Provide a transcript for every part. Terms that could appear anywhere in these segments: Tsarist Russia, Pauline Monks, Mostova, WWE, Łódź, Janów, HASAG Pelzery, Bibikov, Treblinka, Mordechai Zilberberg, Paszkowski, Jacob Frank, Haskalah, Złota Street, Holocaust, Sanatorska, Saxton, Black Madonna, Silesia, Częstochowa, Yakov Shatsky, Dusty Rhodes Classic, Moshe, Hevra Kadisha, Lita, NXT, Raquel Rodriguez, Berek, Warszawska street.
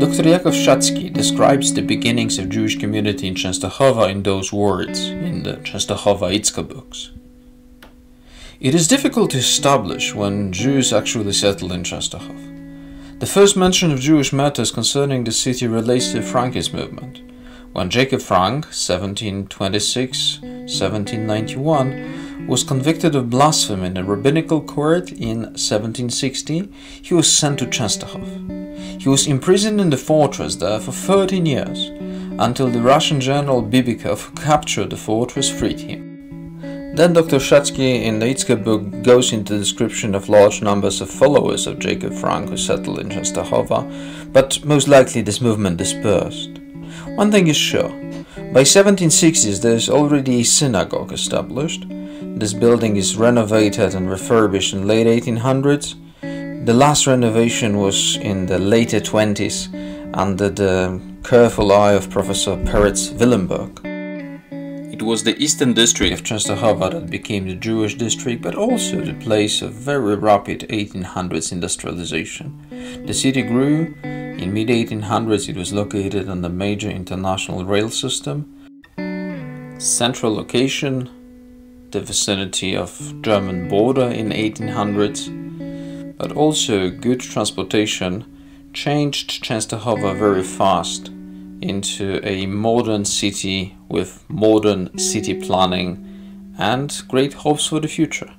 Dr. Yakov Shatsky describes the beginnings of Jewish community in Częstochowa in those words, in the Częstochowa Itzka books. It is difficult to establish when Jews actually settled in Częstochowa. The first mention of Jewish matters concerning the city relates to the Frankist movement, when Jacob Frank, 1726–1791, was convicted of blasphemy in a rabbinical court in 1760, he was sent to Częstochowa. He was imprisoned in the fortress there for 13 years, until the Russian general Bibikov captured the fortress, freed him. Then Dr. Shatsky in the Itzka book goes into the description of large numbers of followers of Jacob Frank who settled in Częstochowa, but most likely this movement dispersed. One thing is sure, by 1760s there is already a synagogue established, this building is renovated and refurbished in late 1800s, the last renovation was in the later 20s under the careful eye of Professor Peretz Willenberg. It was the eastern district of Częstochowa that became the Jewish district, but also the place of very rapid 1800s industrialization. The city grew, in mid-1800s it was located on the major international rail system. Central location, the vicinity of German border in 1800s. But also goods transportation changed Częstochowa very fast into a modern city with modern city planning and great hopes for the future.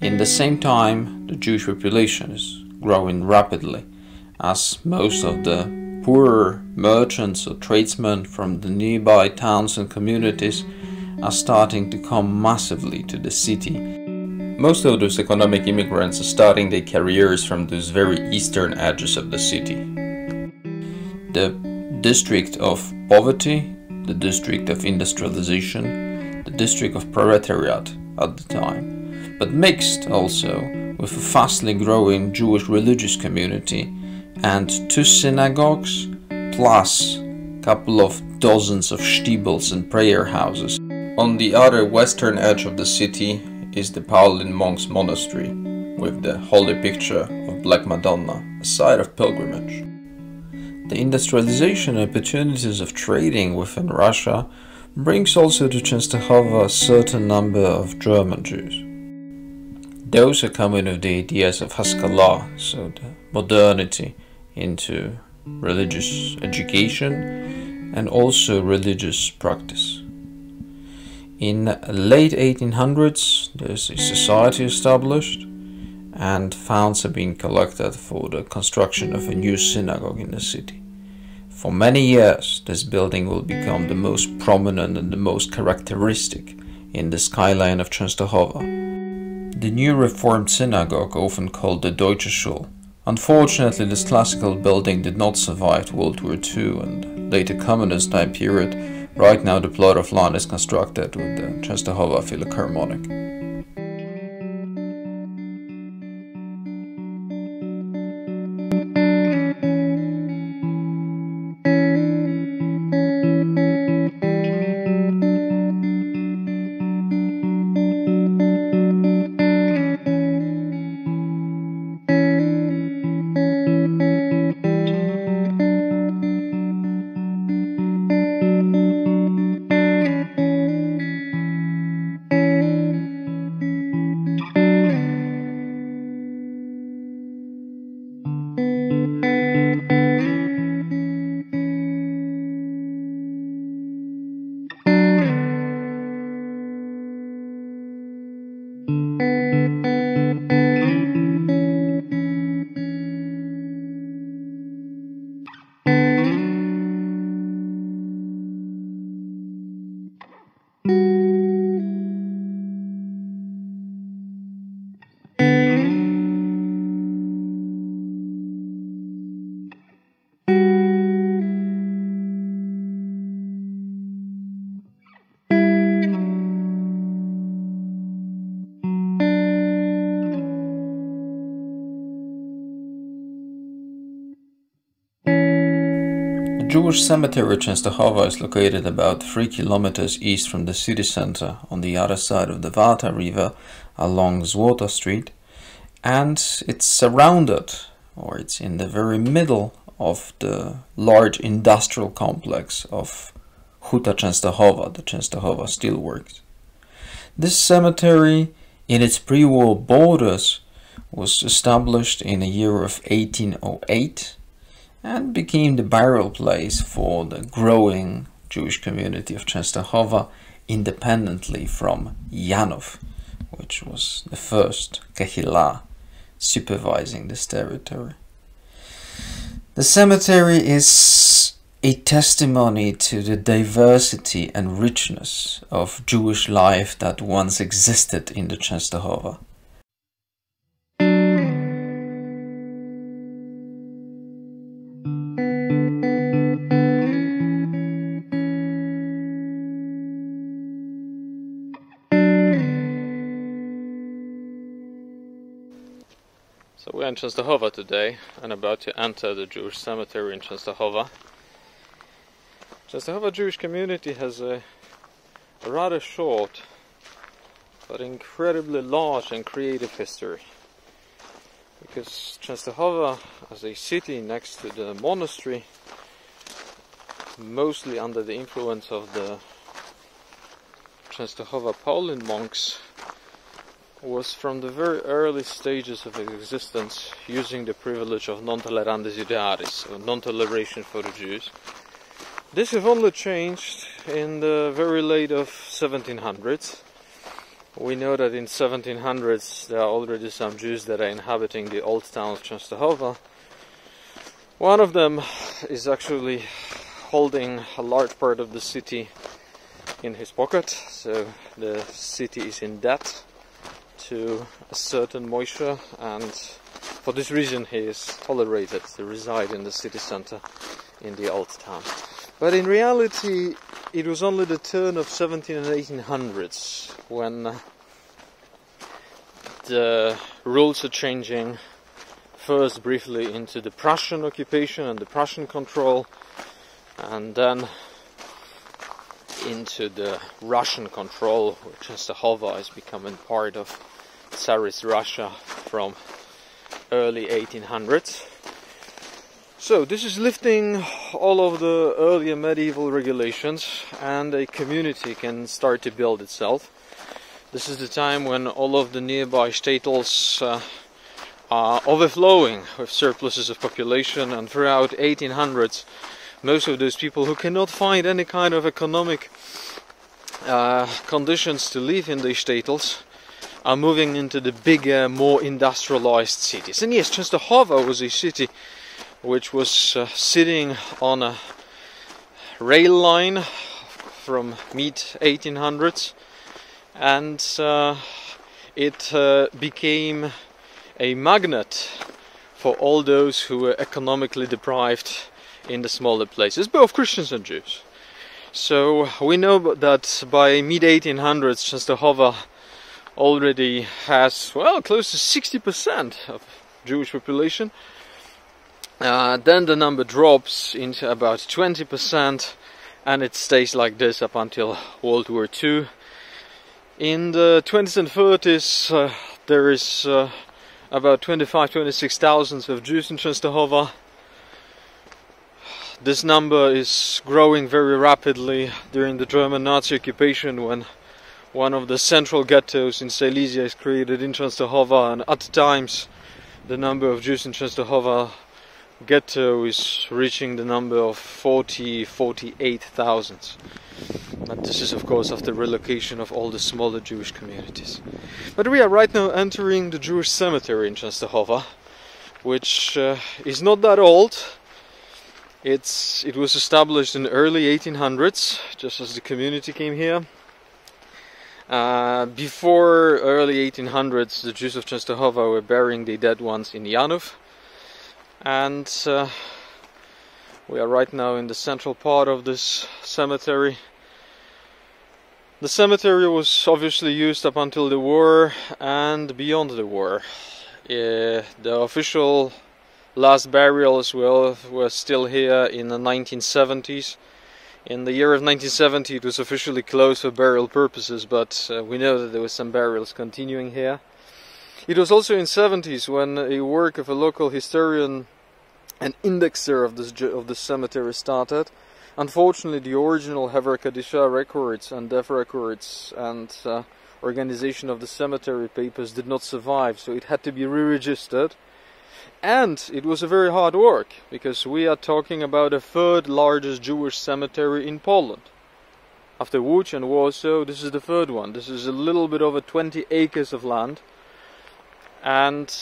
In the same time, the Jewish population is growing rapidly, as most of the poorer merchants or tradesmen from the nearby towns and communities are starting to come massively to the city. Most of those economic immigrants are starting their careers from those very eastern edges of the city. The district of poverty, the district of industrialization, the district of proletariat at the time, but mixed also with a fastly growing Jewish religious community and two synagogues plus a couple of dozens of shtibels and prayer houses. On the other western edge of the city is the Pauline Monks monastery with the holy picture of Black Madonna, a site of pilgrimage. The industrialization and opportunities of trading within Russia brings also to Częstochowa a certain number of German Jews. Those are coming with the ideas of Haskalah, so the modernity into religious education and also religious practice. In late 1800s, there's a society established and funds are being collected for the construction of a new synagogue in the city. For many years, this building will become the most prominent and the most characteristic in the skyline of Częstochowa. The new reformed synagogue, often called the Deutsche Schule. Unfortunately, this classical building did not survive World War II and later communist time period. Right now the plot of land is constructed with the Częstochowa Philharmonic. The Jewish cemetery Częstochowa is located about 3 kilometers east from the city center on the other side of the Warta River along Złota Street, and it's surrounded, or it's in the very middle of the large industrial complex of Huta Częstochowa, the Częstochowa steelworks. This cemetery, in its pre-war borders, was established in the year of 1808 and became the burial place for the growing Jewish community of Częstochowa, independently from Janów, which was the first kehillah supervising this territory. The cemetery is a testimony to the diversity and richness of Jewish life that once existed in the Częstochowa. So we're in Częstochowa today and about to enter the Jewish cemetery in Częstochowa. Częstochowa Jewish community has a rather short but incredibly large and creative history, because Częstochowa as a city next to the monastery, mostly under the influence of the Częstochowa Pauline monks, was from the very early stages of its existence using the privilege of non-tolerantes judaris, or non-toleration for the Jews. This has only changed in the very late of 1700s. We know that in 1700s there are already some Jews that are inhabiting the old town of Częstochowa. One of them is actually holding a large part of the city in his pocket, so the city is in debt to a certain Moshe, and for this reason he is tolerated to reside in the city center in the old town. But in reality it was only the turn of 1700s and 1800s when the rules are changing, first briefly into the Prussian occupation and the Prussian control, and then into the Russian control, which Częstochowa is becoming part of Tsarist Russia from early 1800s. So this is lifting all of the earlier medieval regulations, and a community can start to build itself. This is the time when all of the nearby shtetls are overflowing with surpluses of population, and throughout 1800s most of those people who cannot find any kind of economic conditions to live in the shtetls are moving into the bigger, more industrialized cities. And yes, Częstochowa was a city which was sitting on a rail line from mid-1800s, and it became a magnet for all those who were economically deprived in the smaller places, both Christians and Jews. So we know that by mid-1800s Częstochowa already has, well, close to 60% of Jewish population. Then the number drops into about 20%, and it stays like this up until World War II. In the 20s and 30s there is about 25,000 to 26,000 of Jews in Częstochowa. This number is growing very rapidly during the German Nazi occupation, when one of the central ghettos in Silesia is created in Częstochowa, and at times the number of Jews in Częstochowa ghetto is reaching the number of 48,000. And this is of course after relocation of all the smaller Jewish communities. But we are right now entering the Jewish cemetery in Częstochowa, which is not that old. It was established in the early 1800s, just as the community came here. Before early 1800s, the Jews of Częstochowa were burying the dead ones in Janów. And we are right now in the central part of this cemetery. The cemetery was obviously used up until the war and beyond the war. The official last burials were still here in the 1970s. In the year of 1970 it was officially closed for burial purposes, but we know that there were some burials continuing here. It was also in the 70s when a work of a local historian an indexer of the cemetery started. Unfortunately, the original Hevra Kadisha records and death records and organization of the cemetery papers did not survive, so it had to be re-registered. And it was a very hard work, because we are talking about the third largest Jewish cemetery in Poland. After Łódź and Warsaw, this is the third one. This is a little bit over 20 acres of land. And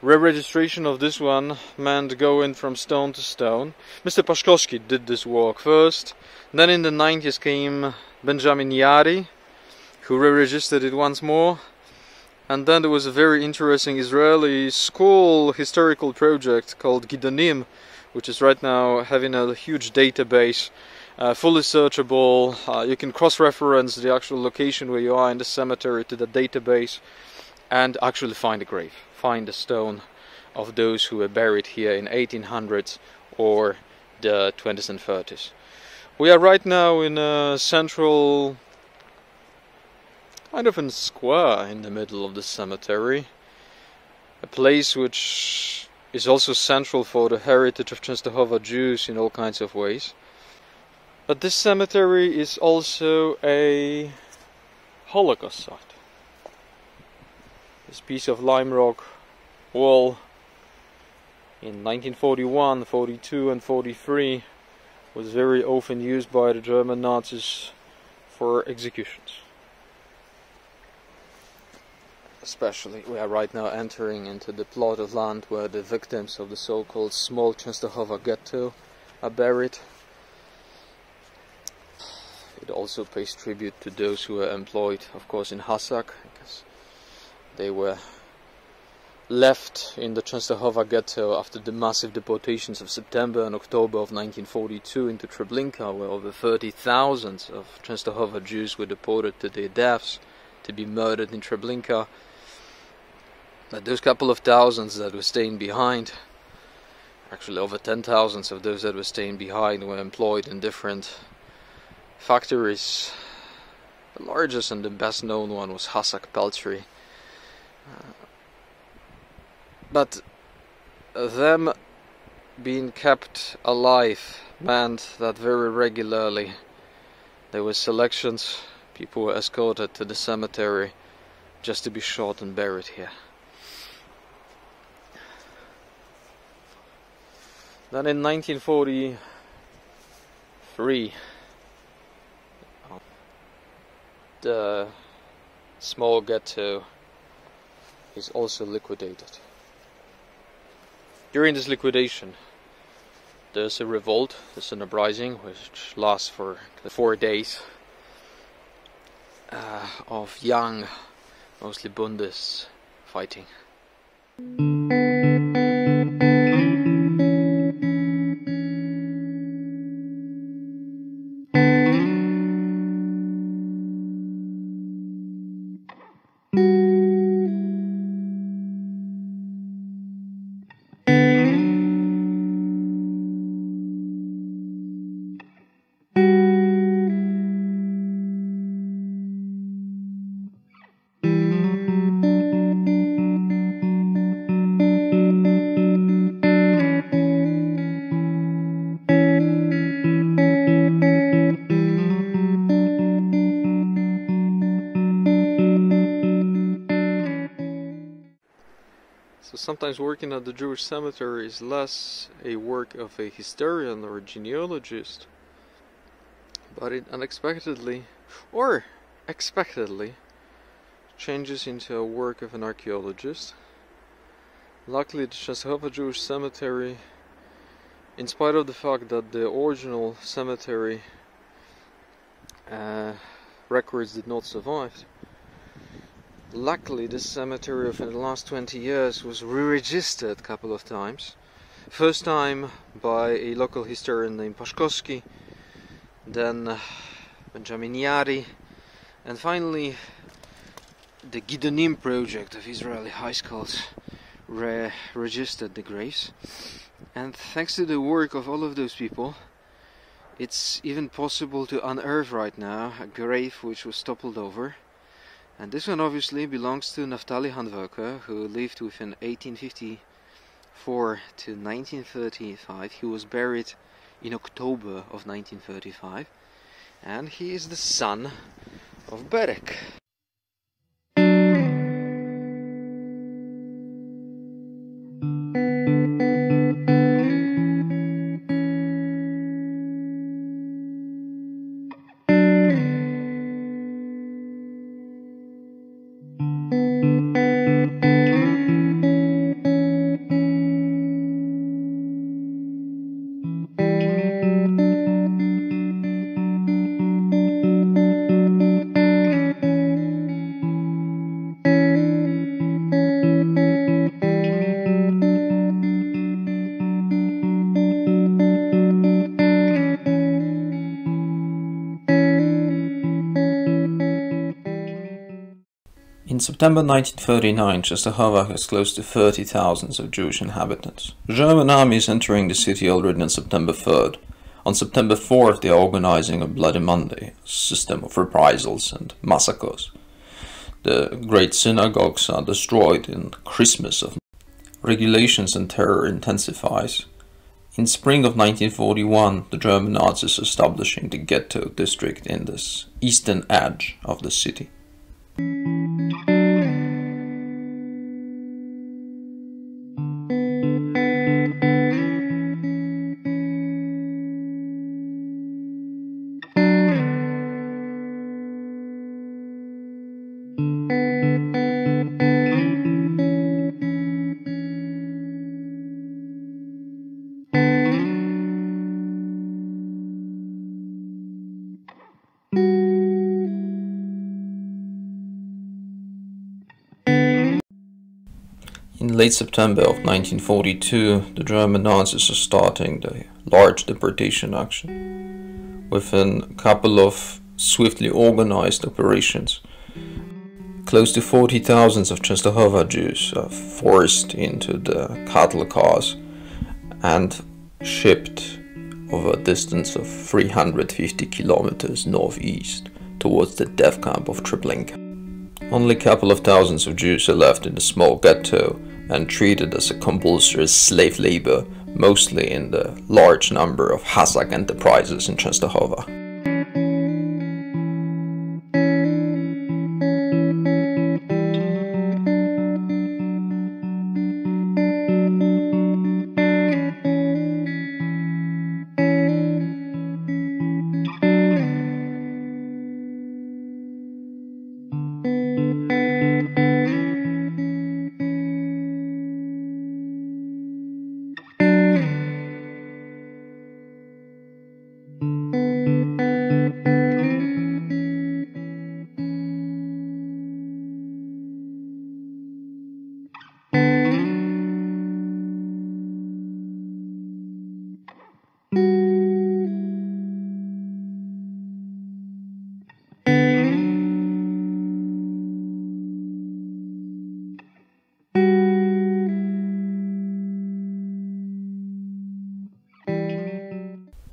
re-registration of this one meant going from stone to stone. Mr. Paszkowski did this work first. Then in the 90s came Benjamin Yari, who re-registered it once more. And then there was a very interesting Israeli school historical project called Gidonim, which is right now having a huge database, fully searchable. You can cross-reference the actual location where you are in the cemetery to the database and actually find a grave, find a stone of those who were buried here in 1800s or the 20s and 30s. We are right now in a central kind of a square in the middle of the cemetery, a place which is also central for the heritage of Częstochowa Jews in all kinds of ways. But this cemetery is also a Holocaust site. This piece of lime rock wall in 1941, 42 and 43 was very often used by the German Nazis for executions. Especially, we are right now entering into the plot of land where the victims of the so-called small Częstochowa ghetto are buried. It also pays tribute to those who were employed, of course, in HASAG, because they were left in the Częstochowa ghetto after the massive deportations of September and October of 1942 into Treblinka, where over 30,000 of Częstochowa Jews were deported to their deaths, to be murdered in Treblinka. But those couple of thousands that were staying behind, actually over 10,000 of those that were staying behind, were employed in different factories. The largest and the best known one was HASAG Pelzery. But them being kept alive meant that very regularly there were selections. People were escorted to the cemetery just to be shot and buried here. Then in 1943, the small ghetto is also liquidated. During this liquidation, there's a revolt, there's an uprising which lasts for 4 days of young, mostly Bundists, fighting. Sometimes working at the Jewish cemetery is less a work of a historian or a genealogist, but it unexpectedly, or expectedly, changes into a work of an archaeologist. Luckily, the Częstochowa Jewish Cemetery, in spite of the fact that the original cemetery records did not survive, luckily, this cemetery over the last 20 years was re-registered a couple of times. First time by a local historian named Paszkowski, then Benjamin Yari, and finally the Gidonim project of Israeli high schools re-registered the graves. And thanks to the work of all of those people, it's even possible to unearth right now a grave which was toppled over. And this one obviously belongs to Naftali Handwerker, who lived within 1850 to 1935. He was buried in October of 1935, and he is the son of Berek. In September 1939, Częstochowa has close to 30,000 of Jewish inhabitants. German armies entering the city already on September 3rd. On September 4th, they are organizing a Bloody Monday, a system of reprisals and massacres. The great synagogues are destroyed in Christmas of regulations and terror intensifies. In spring of 1941, the German Nazis establishing the ghetto district in the eastern edge of the city. In late September of 1942, the German Nazis are starting the large deportation action. Within a couple of swiftly organized operations, close to 40,000 of Częstochowa Jews are forced into the cattle cars and shipped over a distance of 350 kilometers northeast towards the death camp of Treblinka. Only a couple of thousands of Jews are left in the small ghetto and treated as a compulsory slave labor, mostly in the large number of HASAG enterprises in Częstochowa.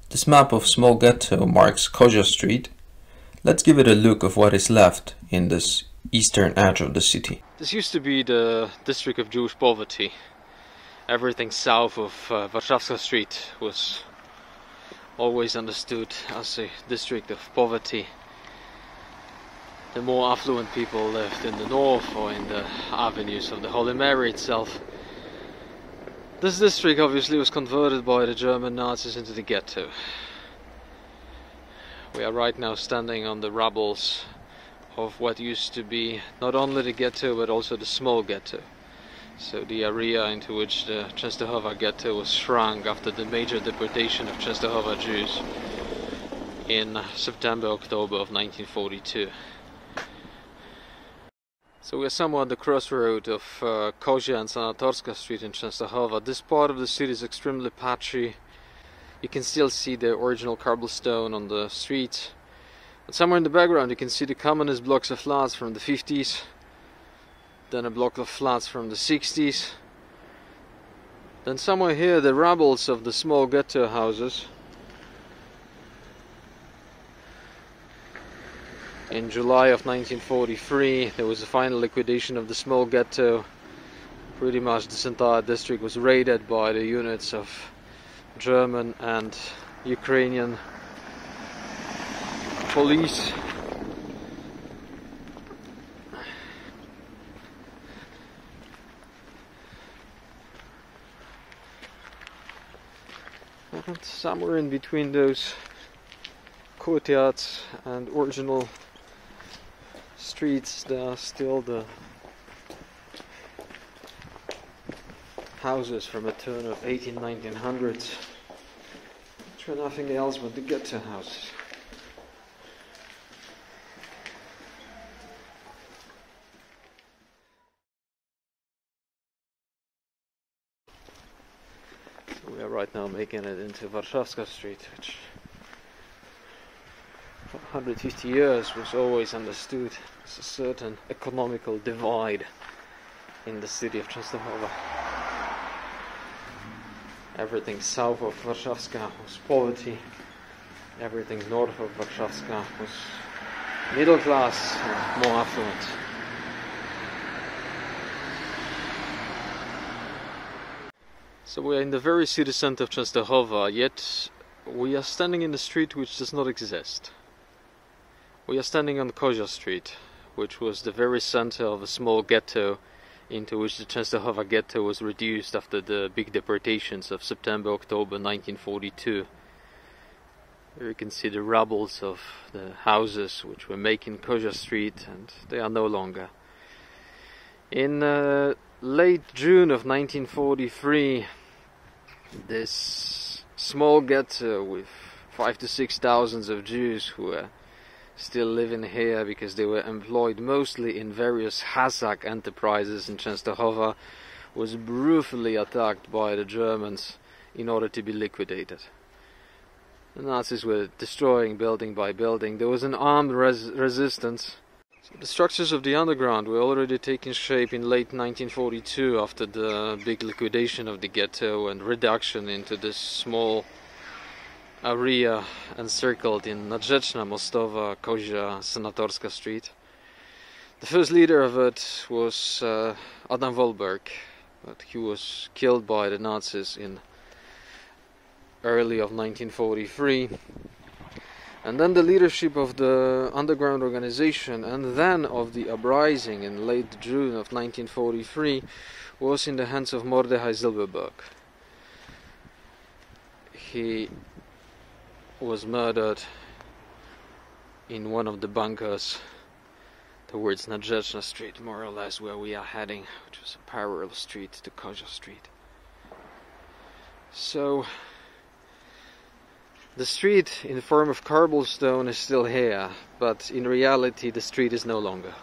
This map of small ghetto marks Kozia Street. Let's give it a look of what is left in this eastern edge of the city. This used to be the district of Jewish poverty. Everything south of Warszawska street was always understood as a district of poverty. The more affluent people lived in the north or in the avenues of the Holy Mary itself. This district obviously was converted by the German Nazis into the ghetto. We are right now standing on the rubble of what used to be not only the ghetto but also the small ghetto. So the area into which the Częstochowa ghetto was shrunk after the major deportation of Częstochowa Jews in September-October of 1942. So we are somewhere at the crossroad of Kozia and Sanatorska street in Częstochowa. This part of the city is extremely patchy. You can still see the original cobblestone on the street. And somewhere in the background you can see the communist blocks of flats from the 50s. Then a block of flats from the 60s. Then somewhere here the rubbles of the small ghetto houses. In July of 1943, there was a final liquidation of the small ghetto, pretty much this entire district was raided by the units of German and Ukrainian police. And somewhere in between those courtyards and original streets, there are still the houses from the turn of 1800s, 1900s, which were nothing else but the ghetto houses. So we are right now making it into Warszawska Street, which for 150 years was always understood as a certain economical divide in the city of Częstochowa. Everything south of Warszawska was poverty, everything north of Warszawska was middle class and more affluent. So we are in the very city center of Częstochowa, yet we are standing in a street which does not exist. We are standing on Kozia Street, which was the very center of a small ghetto into which the Częstochowa ghetto was reduced after the big deportations of September-October 1942. Here you can see the rubbles of the houses which were making Kozia Street, and they are no longer. In late June of 1943, this small ghetto with 5,000 to 6,000 of Jews who were still living here because they were employed mostly in various HASAG enterprises in Częstochowa was brutally attacked by the Germans in order to be liquidated. The Nazis were destroying building by building. There was an armed resistance. So the structures of the underground were already taking shape in late 1942 after the big liquidation of the ghetto and reduction into this small area encircled in Nadrzeczna, Mostova, Kozia, Senatorska Street. The first leader of it was Adam Wolberg, but he was killed by the Nazis in early of 1943. And then the leadership of the underground organization and then of the uprising in late June of 1943 was in the hands of Mordechai Zilberberg. He was murdered in one of the bunkers towards Nadrzeczna Street, more or less where we are heading, which was a parallel street to Kozia Street. So the street in the form of cobblestone is still here, but in reality the street is no longer.